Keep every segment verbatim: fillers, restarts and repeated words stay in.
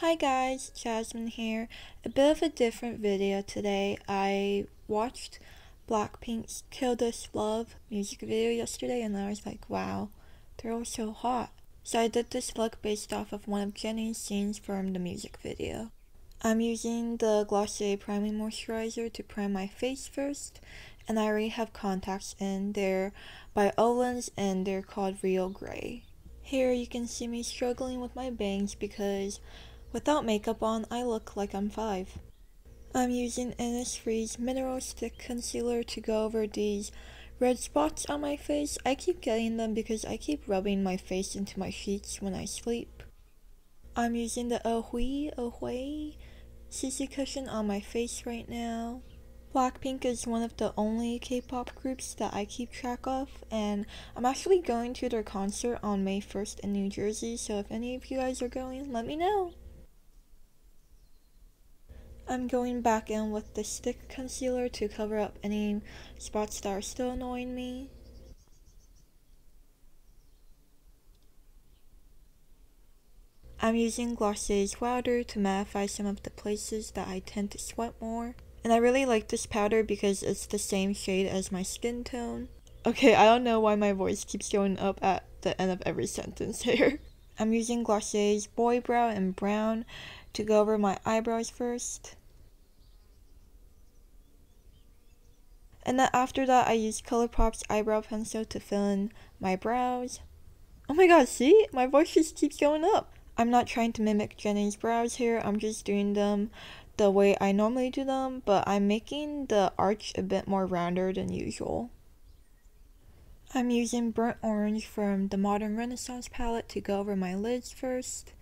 Hi guys, Jasmine here. A bit of a different video today. I watched Blackpink's Kill This Love music video yesterday and I was like, wow, they're all so hot. So I did this look based off of one of Jennie's scenes from the music video. I'm using the Glossier Priming Moisturizer to prime my face first, and I already have contacts in. They're by Ohlins and they're called Real Grey. Here you can see me struggling with my bangs because without makeup on, I look like I'm five. I'm using Innisfree's Mineral Stick Concealer to go over these red spots on my face. I keep getting them because I keep rubbing my face into my sheets when I sleep. I'm using the Ohui, Ohui C C cushion on my face right now. Blackpink is one of the only K-pop groups that I keep track of, and I'm actually going to their concert on May first in New Jersey, so if any of you guys are going, let me know. I'm going back in with the stick concealer to cover up any spots that are still annoying me. I'm using Glossier's Wilder to mattify some of the places that I tend to sweat more. And I really like this powder because it's the same shade as my skin tone. Okay, I don't know why my voice keeps going up at the end of every sentence here. I'm using Glossier's Boy Brow and Brown to go over my eyebrows first. And then after that, I use ColourPop's eyebrow pencil to fill in my brows. Oh my god, see? My voice just keeps going up. I'm not trying to mimic Jennie's brows here, I'm just doing them the way I normally do them, but I'm making the arch a bit more rounder than usual. I'm using Burnt Orange from the Modern Renaissance palette to go over my lids first.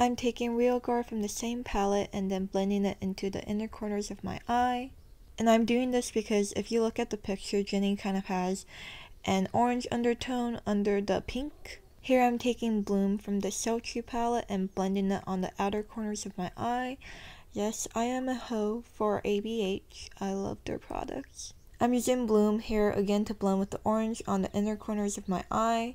I'm taking Realgar from the same palette and then blending it into the inner corners of my eye. And I'm doing this because if you look at the picture, Jennie kind of has an orange undertone under the pink. Here I'm taking Bloom from the Sultry palette and blending it on the outer corners of my eye. Yes, I am a hoe for A B H. I love their products. I'm using Bloom here again to blend with the orange on the inner corners of my eye.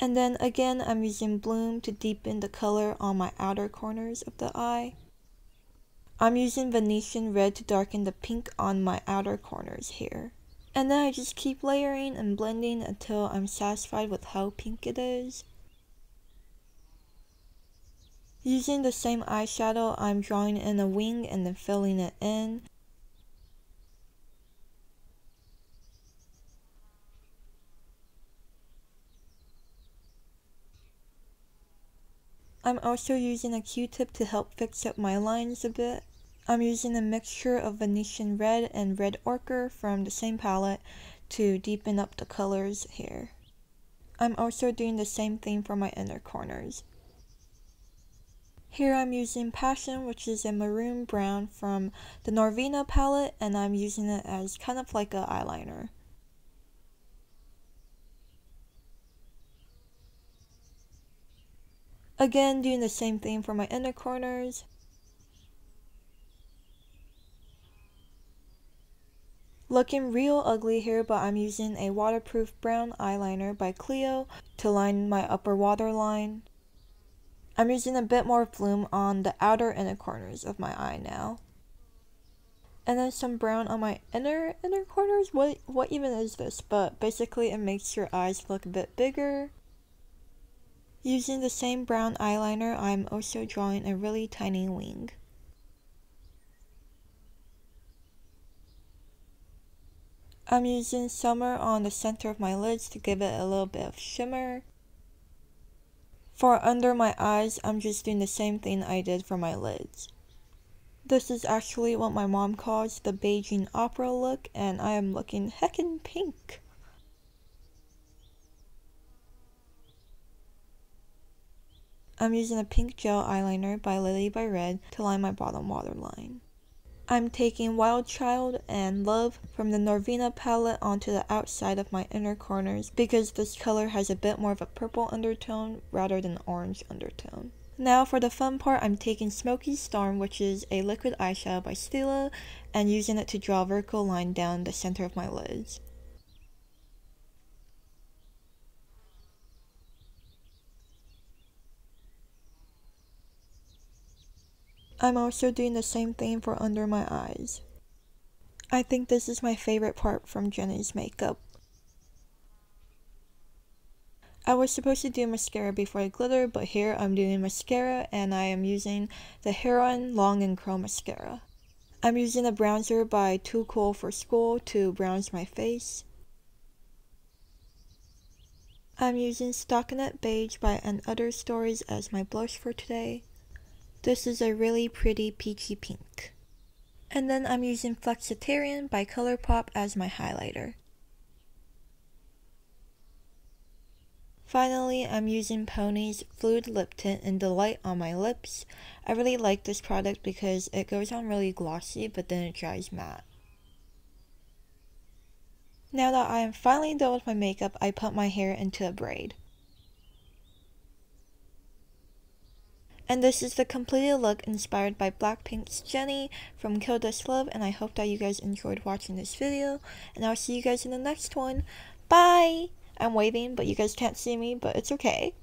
And then again, I'm using Bloom to deepen the color on my outer corners of the eye. I'm using Venetian Red to darken the pink on my outer corners here. And then I just keep layering and blending until I'm satisfied with how pink it is. Using the same eyeshadow, I'm drawing in a wing and then filling it in. I'm also using a Q-tip to help fix up my lines a bit. I'm using a mixture of Venetian Red and Red Ochre from the same palette to deepen up the colors here. I'm also doing the same thing for my inner corners. Here I'm using Passion, which is a maroon brown from the Norvina palette, and I'm using it as kind of like an eyeliner. Again, doing the same thing for my inner corners. Looking real ugly here, but I'm using a waterproof brown eyeliner by Clio to line my upper waterline. I'm using a bit more Bloom on the outer inner corners of my eye now. And then some brown on my inner inner corners? What, what even is this? But basically it makes your eyes look a bit bigger. Using the same brown eyeliner, I'm also drawing a really tiny wing. I'm using Summer on the center of my lids to give it a little bit of shimmer. For under my eyes, I'm just doing the same thing I did for my lids. This is actually what my mom calls the Beijing opera look, and I am looking heckin' pink. I'm using a pink gel eyeliner by Lily by Red to line my bottom waterline. I'm taking Wild Child and Love from the Norvina palette onto the outside of my inner corners because this color has a bit more of a purple undertone rather than orange undertone. Now for the fun part, I'm taking Smoky Storm, which is a liquid eyeshadow by Stila, and using it to draw a vertical line down the center of my lids. I'm also doing the same thing for under my eyes. I think this is my favorite part from Jennie's makeup. I was supposed to do mascara before the glitter, but here I'm doing mascara and I am using the Heron Long and Curl mascara. I'm using a bronzer by Too Cool For School to bronze my face. I'm using Stockinette Beige by and Other Stories as my blush for today. This is a really pretty peachy pink. And then I'm using Flexitarian by ColourPop as my highlighter. Finally, I'm using Pony's Fluid Lip Tint in Delight on my lips. I really like this product because it goes on really glossy, but then it dries matte. Now that I am finally done with my makeup, I put my hair into a braid. And this is the completed look inspired by Blackpink's Jennie from Kill This Love, and I hope that you guys enjoyed watching this video, and I'll see you guys in the next one. Bye! I'm waving, but you guys can't see me, but it's okay.